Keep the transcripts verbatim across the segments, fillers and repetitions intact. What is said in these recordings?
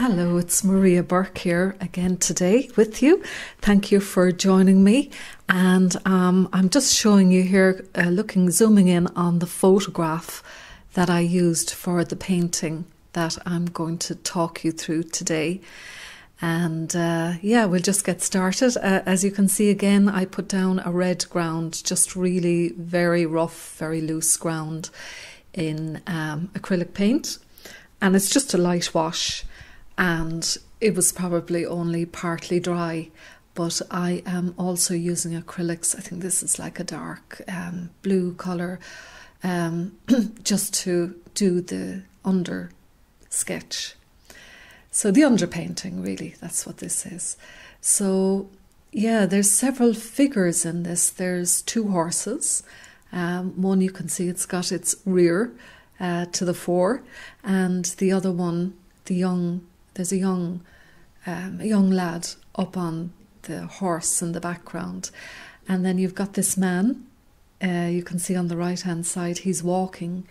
Hello, it's Maria Burke here again today with you. Thank you for joining me. And um, I'm just showing you here, uh, looking, zooming in on the photograph that I used for the painting that I'm going to talk you through today. And uh, yeah, we'll just get started. Uh, as you can see again, I put down a red ground, just really very rough, very loose ground in um, acrylic paint. And it's just a light wash. And it was probably only partly dry, but I am also using acrylics. I think this is like a dark um, blue color, um, just to do the under sketch. So the underpainting, really, that's what this is. So yeah, there's several figures in this. There's two horses. Um, one you can see it's got its rear uh, to the fore, and the other one, the young. There's a young, um, a young lad up on the horse in the background. And then you've got this man, uh, you can see on the right-hand side, he's walking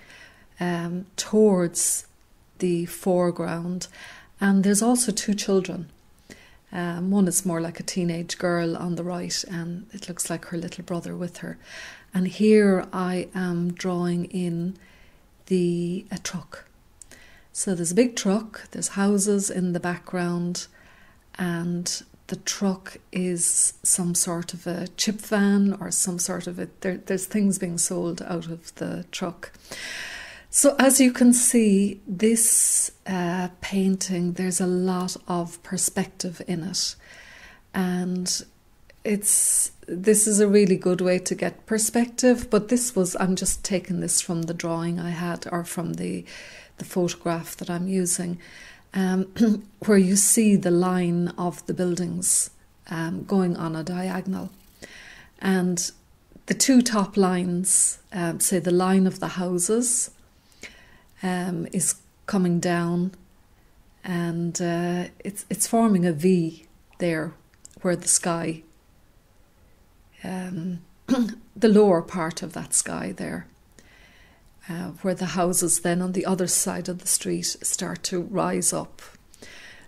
um, towards the foreground. And there's also two children. Um, one is more like a teenage girl on the right, and it looks like her little brother with her. And here I am drawing in the a truck. So there's a big truck, there's houses in the background, and the truck is some sort of a chip van or some sort of a, there, there's things being sold out of the truck. So as you can see, this uh, painting, there's a lot of perspective in it. And it's, this is a really good way to get perspective, but this was, I'm just taking this from the drawing I had, or from the the photograph that I'm using, um, where you see the line of the buildings um, going on a diagonal. And the two top lines, um, say the line of the houses um, is coming down, and uh, it's, it's forming a V there where the sky, um, the lower part of that sky there. Uh, where the houses then on the other side of the street start to rise up.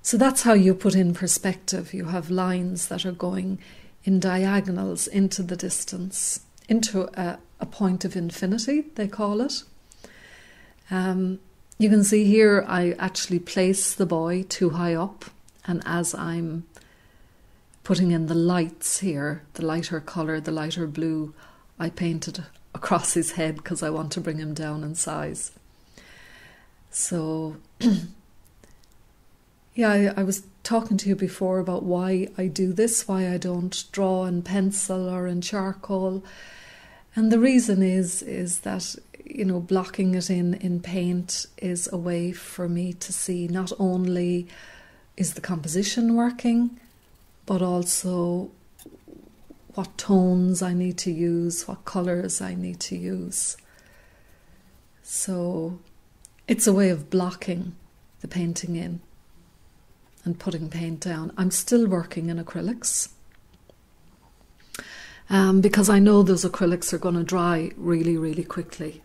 So that's how you put in perspective. You have lines that are going in diagonals into the distance, into a, a point of infinity, they call it. Um, you can see here I actually place the boy too high up, and as I'm putting in the lights here, the lighter colour, the lighter blue, I painted across his head because I want to bring him down in size. So yeah, I, I was talking to you before about why I do this, why I don't draw in pencil or in charcoal. And the reason is, is that, you know, blocking it in, in paint is a way for me to see not only is the composition working, but also what tones I need to use, what colours I need to use. So it's a way of blocking the painting in and putting paint down. I'm still working in acrylics um, because I know those acrylics are going to dry really, really quickly.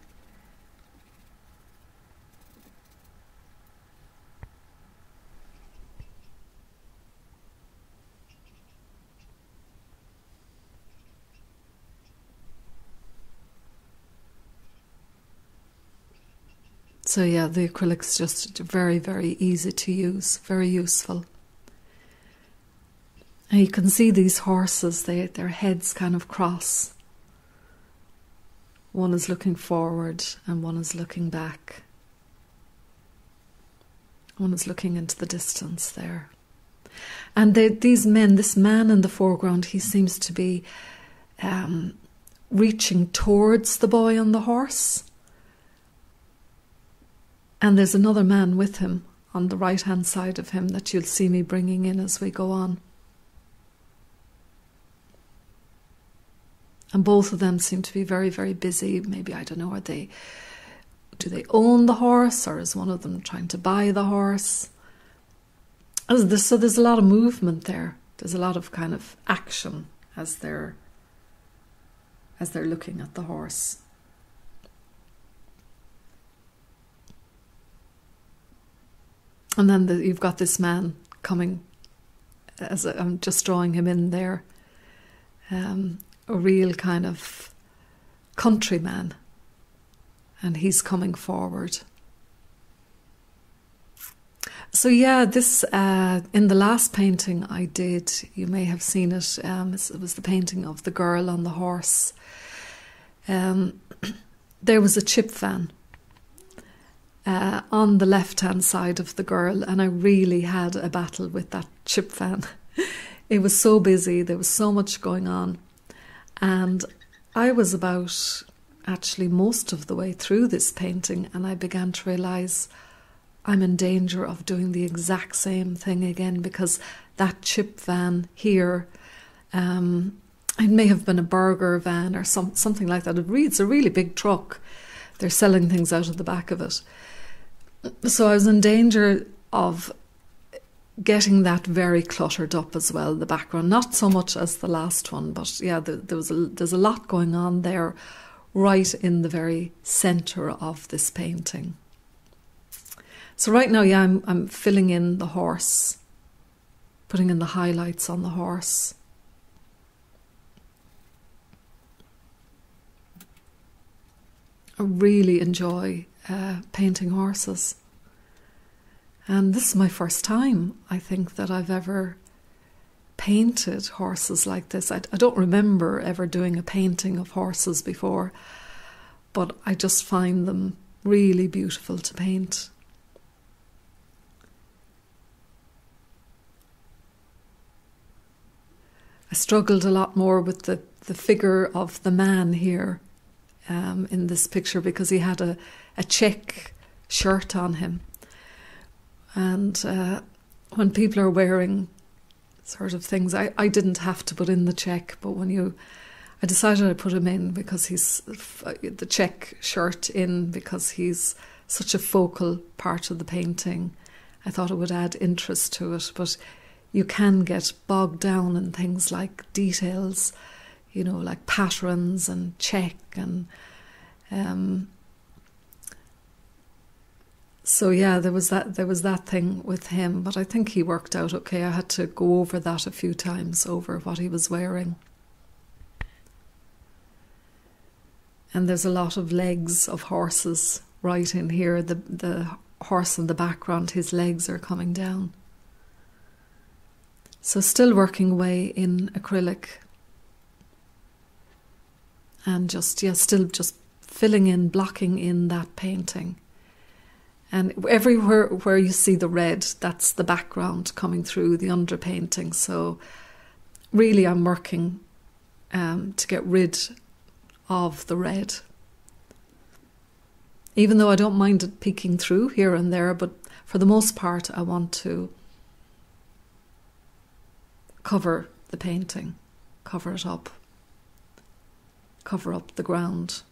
So yeah, the acrylic's just very, very easy to use, very useful. And you can see these horses, they, their heads kind of cross. One is looking forward and one is looking back. One is looking into the distance there. And they, these men, this man in the foreground, he seems to be um, reaching towards the boy on the horse. And there's another man with him on the right-hand side of him that you'll see me bringing in as we go on. And both of them seem to be very, very busy. Maybe, I don't know, are they, do they own the horse, or is one of them trying to buy the horse? So there's a lot of movement there. There's a lot of kind of action as they're, as they're looking at the horse. And then the, you've got this man coming, as a, I'm just drawing him in there, um, a real kind of countryman, and he's coming forward. So yeah, this uh, in the last painting I did, you may have seen it, um, it was the painting of the girl on the horse. Um, there was a chip van uh, on the left-hand side of the girl, and I really had a battle with that chip van. It was so busy, there was so much going on, and I was about actually most of the way through this painting, and I began to realise I'm in danger of doing the exact same thing again, because that chip van here, um, it may have been a burger van or some, something like that. It reads a really big truck. They're selling things out of the back of it. So I was in danger of getting that very cluttered up as well, the background. Not so much as the last one, but yeah, there, there was a, there's a lot going on there right in the very centre of this painting. So right now, yeah, I'm, I'm filling in the horse, putting in the highlights on the horse. I really enjoy uh, painting horses. And this is my first time, I think, that I've ever painted horses like this. I, I don't remember ever doing a painting of horses before, but I just find them really beautiful to paint. I struggled a lot more with the, the figure of the man here um, in this picture, because he had a, a check shirt on him. And uh, when people are wearing sort of things, I, I didn't have to put in the check, but when you, I decided I put him in because he's the check shirt in because he's such a focal part of the painting. I thought it would add interest to it, but you can get bogged down in things like details, you know, like patterns and check. And um, so, yeah, there was that there was that thing with him, but I think he worked out okay. I had to go over that a few times, over what he was wearing. And there's a lot of legs of horses right in here. The, the horse in the background, his legs are coming down. So still working away in acrylic, and just, yeah, still just filling in, blocking in that painting. And everywhere where you see the red, that's the background coming through, the underpainting. So really I'm working um, to get rid of the red. Even though I don't mind it peeking through here and there, but for the most part I want to cover the painting, cover it up, cover up the ground.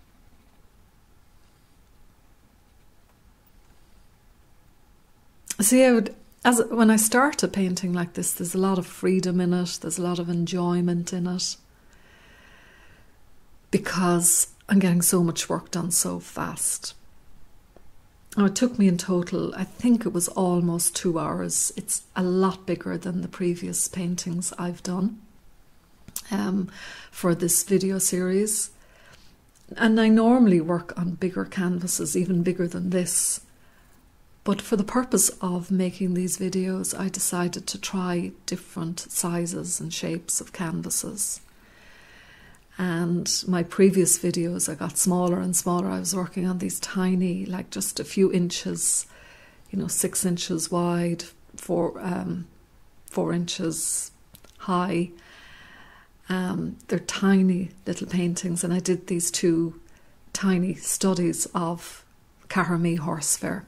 See, I would, as when I start a painting like this, there's a lot of freedom in it, there's a lot of enjoyment in it, because I'm getting so much work done so fast. Oh, it took me in total, I think it was almost two hours. It's a lot bigger than the previous paintings I've done um, for this video series. And I normally work on bigger canvases, even bigger than this. But for the purpose of making these videos, I decided to try different sizes and shapes of canvases. And my previous videos, I got smaller and smaller. I was working on these tiny, like just a few inches, you know, six inches wide, four, um, four inches high. Um, they're tiny little paintings. And I did these two tiny studies of Cahirmee Horse Fair.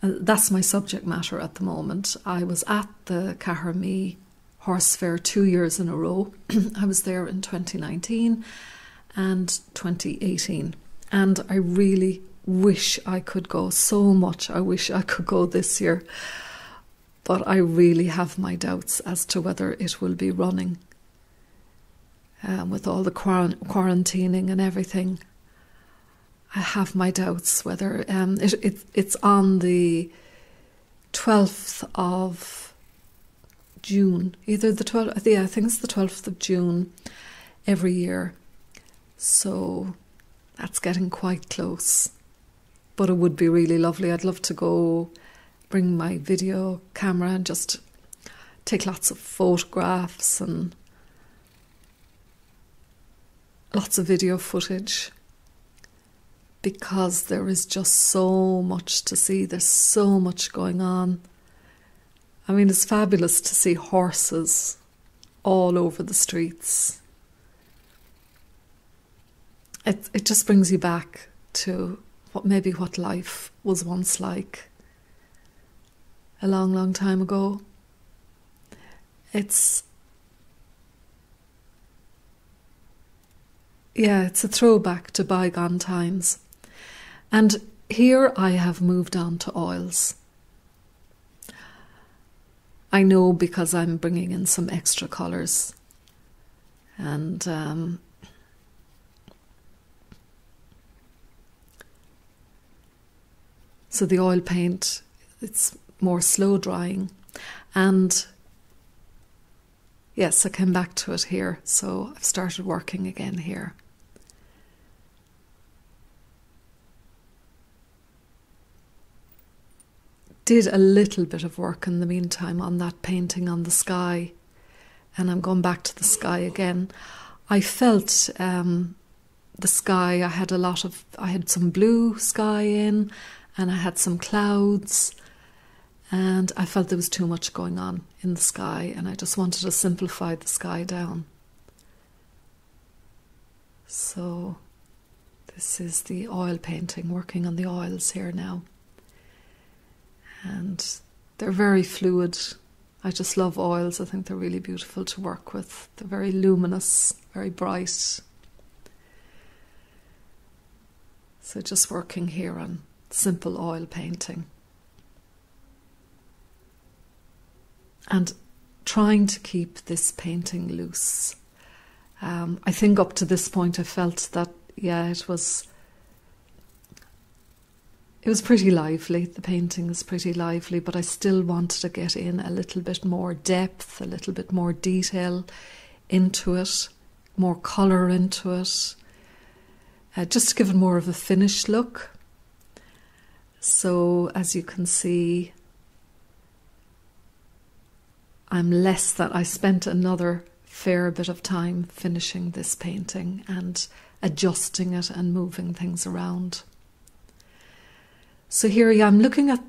And that's my subject matter at the moment. I was at the Cahirmee Horse Fair two years in a row. I was there in twenty nineteen and twenty eighteen, and I really wish I could go so much. I wish I could go this year, but I really have my doubts as to whether it will be running um, with all the quar quarantining and everything. I have my doubts whether um, it, it, it's on the twelfth of June, either the twelfth, yeah, I think it's the twelfth of June every year. So that's getting quite close, but it would be really lovely. I'd love to go bring my video camera and just take lots of photographs and lots of video footage, because there is just so much to see. There's so much going on. I mean, it's fabulous to see horses all over the streets. It, it just brings you back to what maybe what life was once like a long, long time ago. It's, yeah, it's a throwback to bygone times. And here I have moved on to oils. I know, because I'm bringing in some extra colours, and um, so the oil paint, it's more slow drying. And yes, I came back to it here, so I've started working again here. Did a little bit of work in the meantime on that painting on the sky, and I'm going back to the sky again. I felt um, the sky, I had a lot of, I had some blue sky in, and I had some clouds, and I felt there was too much going on in the sky, and I just wanted to simplify the sky down. So this is the oil painting, working on the oils here now. And they're very fluid. I just love oils. I think they're really beautiful to work with. They're very luminous, very bright. So just working here on simple oil painting. And trying to keep this painting loose. Um, I think up to this point I felt that, yeah, it was... It was pretty lively, the painting is pretty lively, but I still wanted to get in a little bit more depth, a little bit more detail into it, more colour into it, uh, just to give it more of a finished look. So as you can see, I'm less than, I spent another fair bit of time finishing this painting and adjusting it and moving things around. So here I'm looking at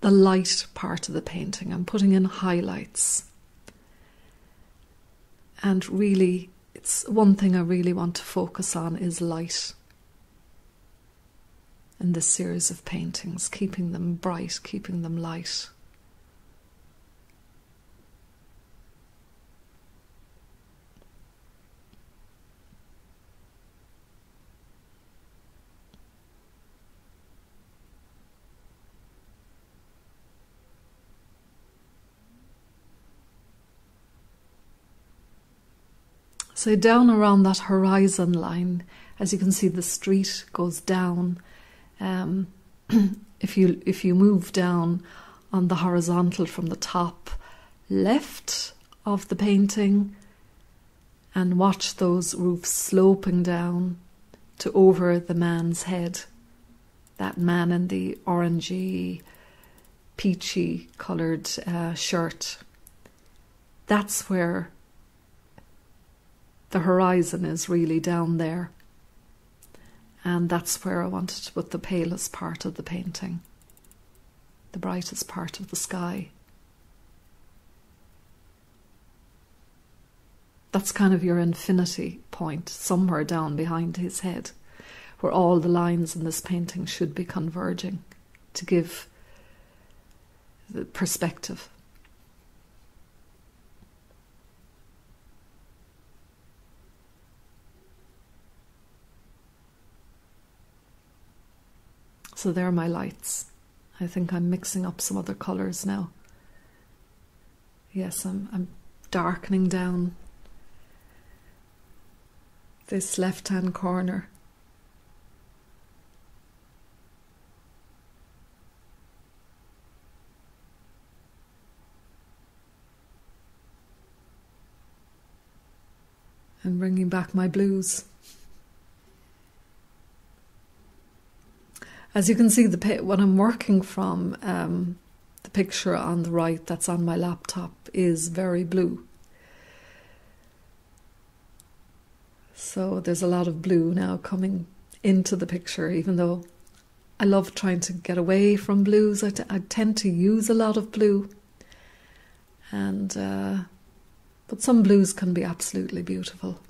the light part of the painting. I'm putting in highlights. And really, it's one thing I really want to focus on is light in this series of paintings, keeping them bright, keeping them light. So down around that horizon line, as you can see, the street goes down. Um, if you if you move down on the horizontal from the top left of the painting and watch those roofs sloping down to over the man's head, that man in the orangey, peachy coloured uh, shirt, that's where the horizon is, really down there, and that's where I wanted to put the palest part of the painting, the brightest part of the sky. That's kind of your infinity point, somewhere down behind his head, where all the lines in this painting should be converging to give the perspective. So there are my lights. I think I'm mixing up some other colours now. Yes, I'm, I'm darkening down this left-hand corner. and bringing back my blues. As you can see, the what I'm working from, um, the picture on the right that's on my laptop is very blue. So there's a lot of blue now coming into the picture, even though I love trying to get away from blues. I, t I tend to use a lot of blue, and uh, but some blues can be absolutely beautiful.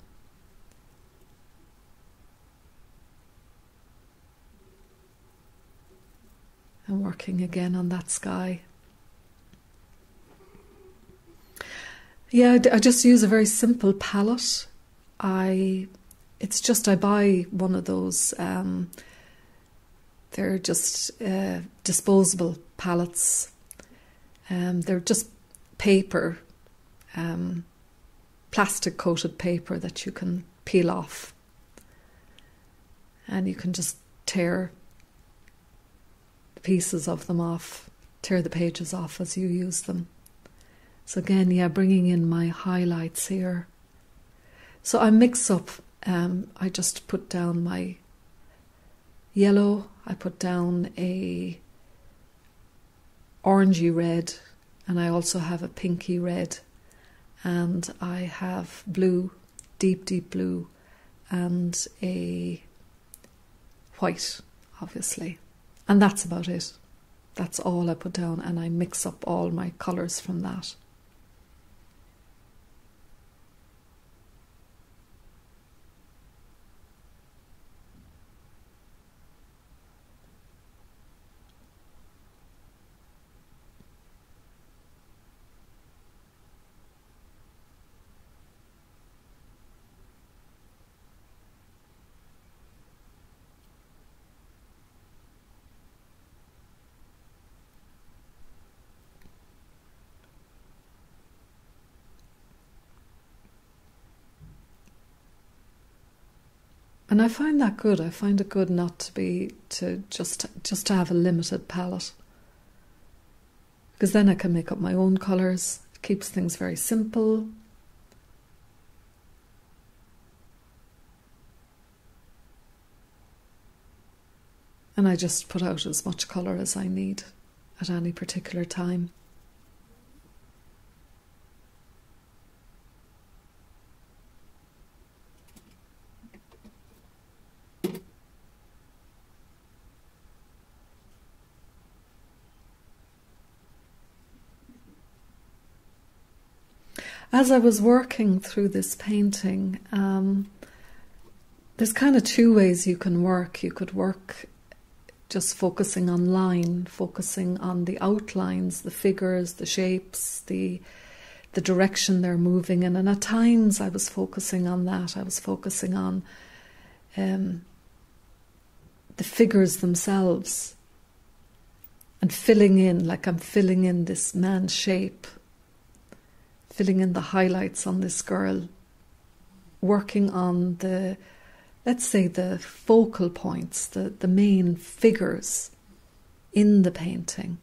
And working again on that sky. Yeah, I just use a very simple palette. I, it's just I buy one of those, um, they're just uh, disposable palettes. Um, they're just paper, um, plastic coated paper that you can peel off. And you can just tear pieces of them off, tear the pages off as you use them. So again, yeah, bringing in my highlights here. So I mix up, um, I just put down my yellow, I put down a orangey red, and I also have a pinky red, and I have blue, deep, deep blue, and a white, obviously. And that's about it. That's all I put down, and I mix up all my colours from that. And I find that good. I find it good not to be, to just, just to have a limited palette. Because then I can make up my own colours. It keeps things very simple. And I just put out as much colour as I need at any particular time. As I was working through this painting, um, there's kind of two ways you can work. You could work just focusing on line, focusing on the outlines, the figures, the shapes, the, the direction they're moving in. And at times I was focusing on that. I was focusing on um, the figures themselves and filling in, like I'm filling in this man's shape, filling in the highlights on this girl, working on the, let's say, the focal points, the, the main figures in the painting.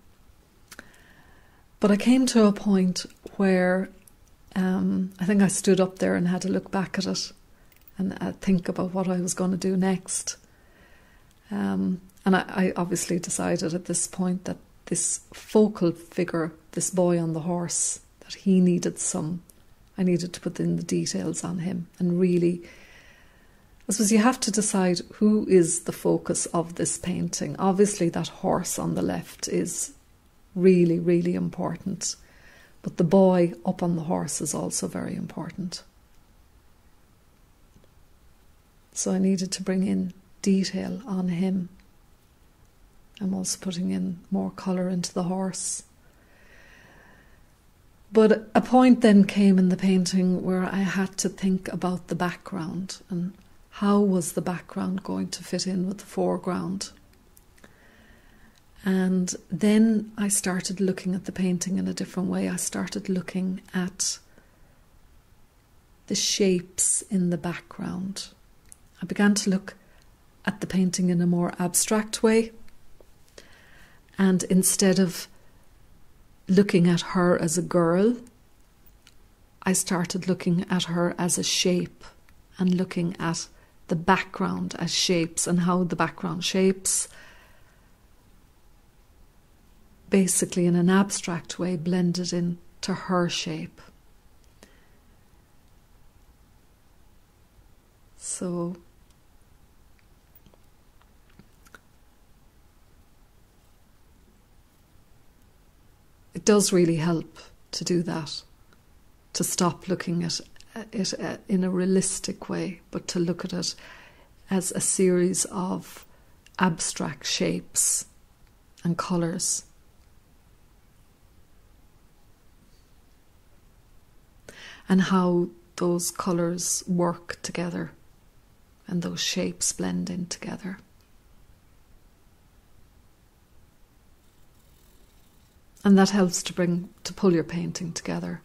But I came to a point where um, I think I stood up there and had to look back at it and uh, think about what I was going to do next. Um, and I, I obviously decided at this point that this focal figure, this boy on the horse, he needed some, I needed to put in the details on him. And really, I suppose you have to decide who is the focus of this painting. Obviously that horse on the left is really, really important, but the boy up on the horse is also very important. So I needed to bring in detail on him. I'm also putting in more colour into the horse. But a point then came in the painting where I had to think about the background and how was the background going to fit in with the foreground. And then I started looking at the painting in a different way. I started looking at the shapes in the background. I began to look at the painting in a more abstract way, and instead of looking at her as a girl, I started looking at her as a shape, and looking at the background as shapes and how the background shapes, basically in an abstract way, blended into her shape. So it does really help to do that, to stop looking at it in a realistic way, but to look at it as a series of abstract shapes and colours. And how those colours work together and those shapes blend in together. And that helps to bring, to pull your painting together.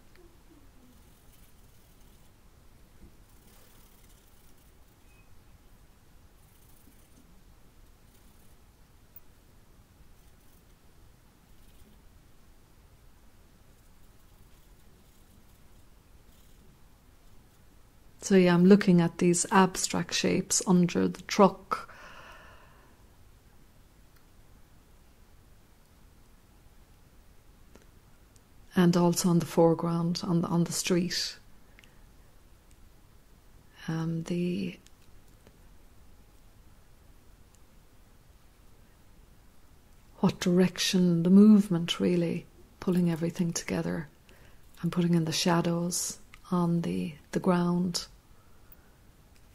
So yeah, I'm looking at these abstract shapes under the truck. And also on the foreground, on the, on the street. Um, the what direction, the movement really, pulling everything together and putting in the shadows on the, the ground.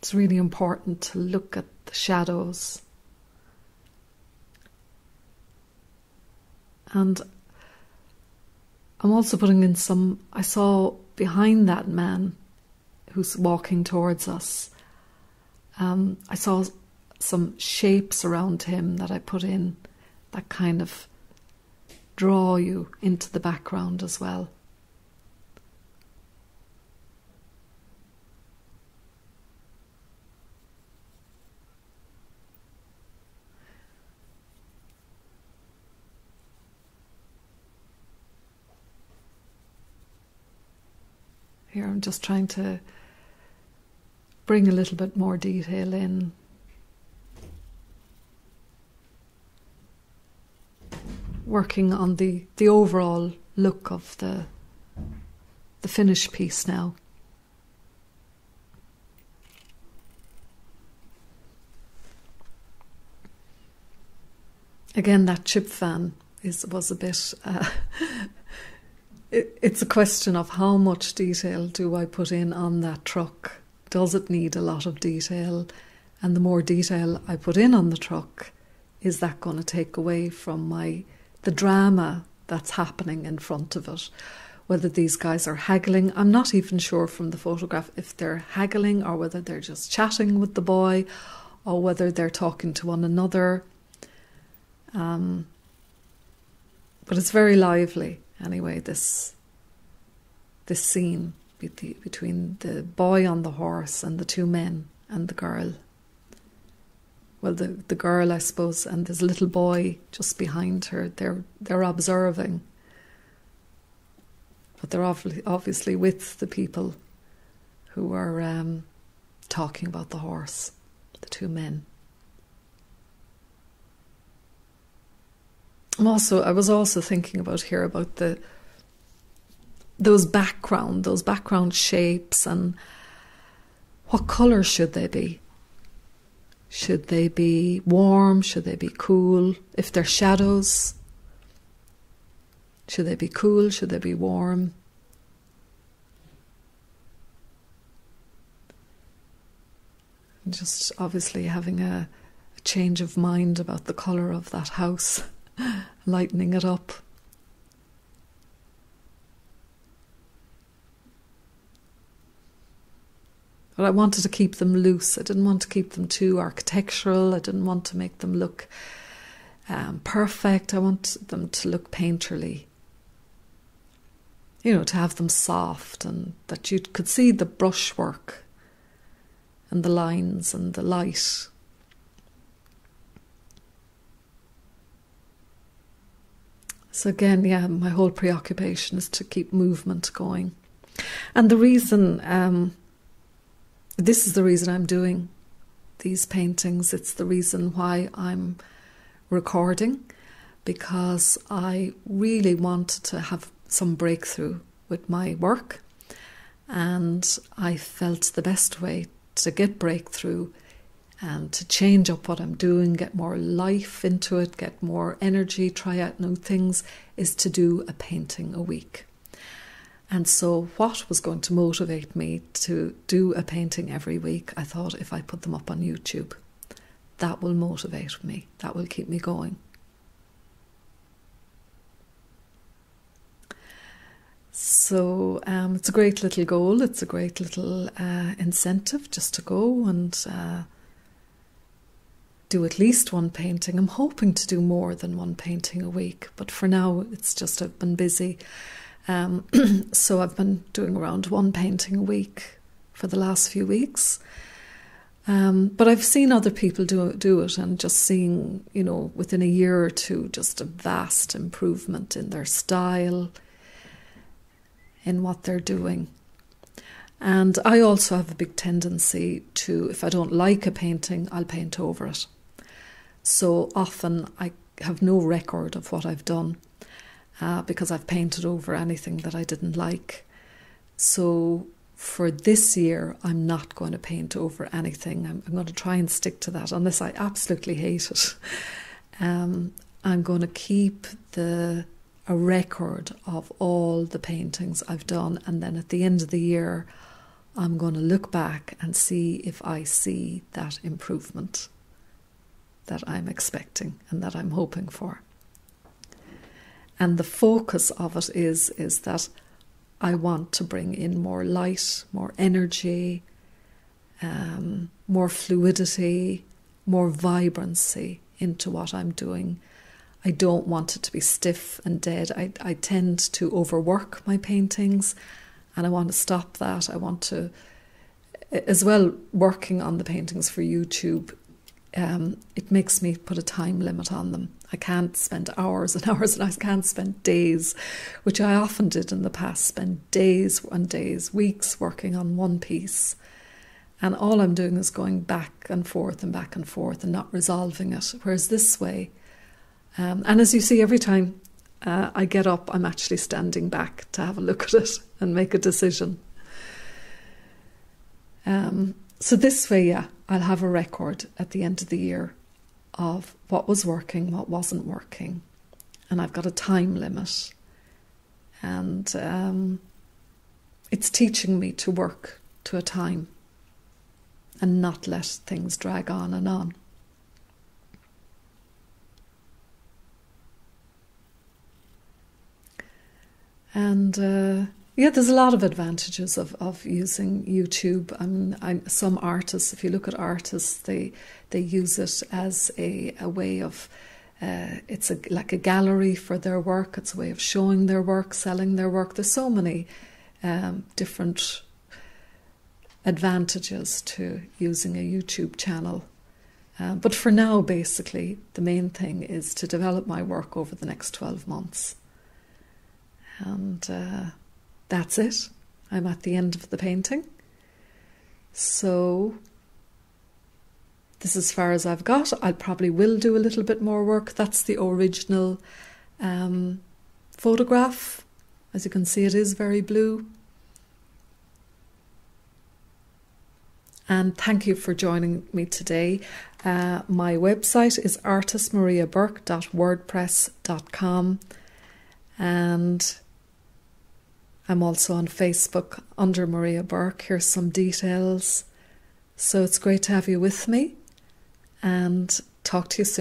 It's really important to look at the shadows. And I'm also putting in some, I saw behind that man who's walking towards us, um, I saw some shapes around him that I put in that kind of draw you into the background as well. Here I'm just trying to bring a little bit more detail in. Working on the, the overall look of the, the finished piece now. Again, that chip van is, was a bit... Uh, It's a question of how much detail do I put in on that truck? Does it need a lot of detail? And the more detail I put in on the truck, is that going to take away from my the drama that's happening in front of it? Whether these guys are haggling, I'm not even sure from the photograph if they're haggling or whether they're just chatting with the boy or whether they're talking to one another. Um, but it's very lively. Anyway, this this scene between the boy on the horse and the two men and the girl. Well, the, the girl, I suppose, and this little boy just behind her, they're, they're observing. But they're obviously with the people who are um, talking about the horse, the two men. I'm also, I was also thinking about here about the those background, those background shapes, and what colour should they be? Should they be warm? Should they be cool? If they're shadows, should they be cool? Should they be warm? And just obviously having a, a change of mind about the colour of that house. Lightening it up. But I wanted to keep them loose. I didn't want to keep them too architectural. I didn't want to make them look um, perfect. I want them to look painterly. You know, to have them soft and that you could see the brushwork and the lines and the light. So again, yeah, my whole preoccupation is to keep movement going. And the reason um, this is the reason I'm doing these paintings. It's the reason why I'm recording, because I really wanted to have some breakthrough with my work, and I felt the best way to get breakthrough and to change up what I'm doing, get more life into it, get more energy, try out new things, is to do a painting a week. And so what was going to motivate me to do a painting every week? I thought, if I put them up on YouTube, that will motivate me, that will keep me going. So um, it's a great little goal, it's a great little uh, incentive just to go and uh, do at least one painting. I'm hoping to do more than one painting a week, but for now it's just I've been busy. Um, so I've been doing around one painting a week for the last few weeks. Um, but I've seen other people do, do it, and just seeing, you know, within a year or two, just a vast improvement in their style, in what they're doing. And I also have a big tendency to, if I don't like a painting, I'll paint over it. So often I have no record of what I've done uh, because I've painted over anything that I didn't like. So for this year, I'm not going to paint over anything. I'm, I'm going to try and stick to that unless I absolutely hate it. Um, I'm going to keep the a record of all the paintings I've done, and then at the end of the year I'm going to look back and see if I see that improvement that I'm expecting and that I'm hoping for. And the focus of it is, is that I want to bring in more light, more energy, um, more fluidity, more vibrancy into what I'm doing. I don't want it to be stiff and dead. I, I tend to overwork my paintings, and I want to stop that. I want to, as well, working on the paintings for YouTube, um, it makes me put a time limit on them. I can't spend hours and hours, and I can't spend days, which I often did in the past, spend days and days, weeks working on one piece. And all I'm doing is going back and forth and back and forth and not resolving it. Whereas this way, Um, and as you see, every time uh, I get up, I'm actually standing back to have a look at it and make a decision. Um, so this way, yeah, I'll have a record at the end of the year of what was working, what wasn't working. And I've got a time limit. And um, it's teaching me to work to a time and not let things drag on and on. And uh, yeah, there's a lot of advantages of, of using YouTube. I mean, I'm, some artists, if you look at artists, they they use it as a, a way of, uh, it's a, like a gallery for their work. It's a way of showing their work, selling their work. There's so many um, different advantages to using a YouTube channel. Uh, but for now, basically, the main thing is to develop my work over the next twelve months. And uh, that's it. I'm at the end of the painting. So this is as far as I've got. I probably will do a little bit more work. That's the original um, photograph. As you can see, it is very blue. And thank you for joining me today. Uh, my website is artist maria burke dot wordpress dot com. And I'm also on Facebook under Maria Burke. Here's some details. So it's great to have you with me, and talk to you soon.